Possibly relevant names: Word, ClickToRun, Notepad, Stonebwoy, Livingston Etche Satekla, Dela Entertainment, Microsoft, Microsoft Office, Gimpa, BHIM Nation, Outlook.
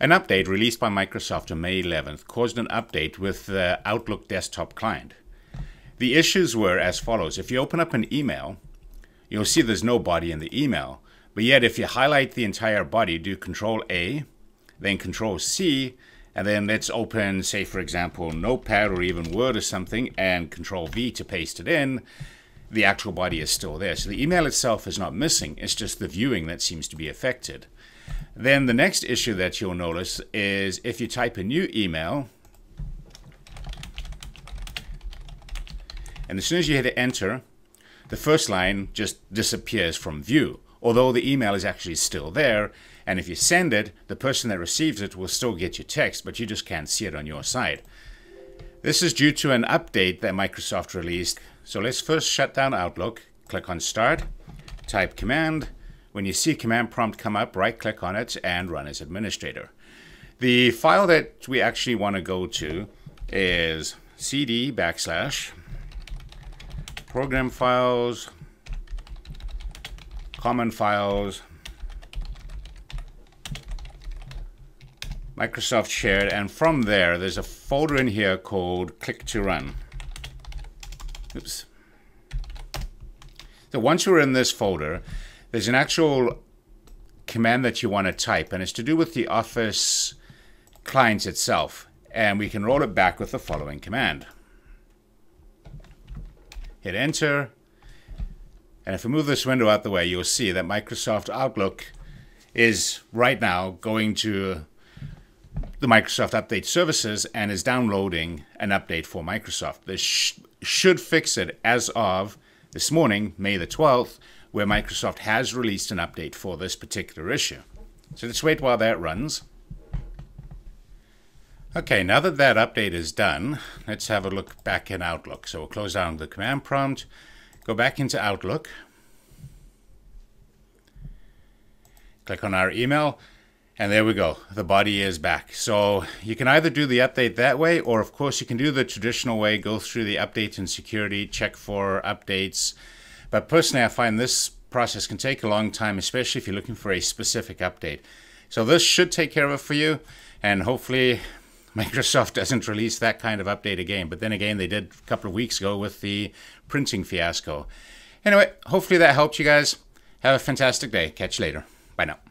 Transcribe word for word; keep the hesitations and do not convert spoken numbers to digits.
An update released by Microsoft on May eleventh caused an update with the Outlook desktop client. The issues were as follows. If you open up an email, you'll see there's no body in the email, but yet if you highlight the entire body, do control A, then control C, and then let's open, say for example, Notepad or even Word or something, and control V to paste it in, the actual body is still there. So the email itself is not missing, it's just the viewing that seems to be affected. Then the next issue that you'll notice is if you type a new email, and as soon as you hit enter, the first line just disappears from view, although the email is actually still there, and if you send it, the person that receives it will still get your text, but you just can't see it on your side. This is due to an update that Microsoft released. So let's first shut down Outlook, click on Start, type command. When you see command prompt come up, right-click on it and run as administrator. The file that we actually want to go to is cd backslash program files, common files, Microsoft shared, and from there there's a folder in here called ClickToRun. Oops. So once you're in this folder, there's an actual command that you want to type, and it's to do with the Office client itself, and we can roll it back with the following command. Hit enter, and if we move this window out the way, you'll see that Microsoft Outlook is right now going to the Microsoft Update Services and is downloading an update for Microsoft. This sh should fix it as of this morning, May the twelfth, where Microsoft has released an update for this particular issue. So let's wait while that runs. Okay, now that that update is done, let's have a look back in Outlook. So we'll close down the command prompt, go back into Outlook, click on our email, and there we go. The body is back. So you can either do the update that way, or of course you can do the traditional way, go through the update and security, check for updates. But personally, I find this process can take a long time, especially if you're looking for a specific update. So this should take care of it for you, and hopefully Microsoft doesn't release that kind of update again. But then again, they did a couple of weeks ago with the printing fiasco. Anyway, hopefully that helped you guys. Have a fantastic day. Catch you later. Bye now.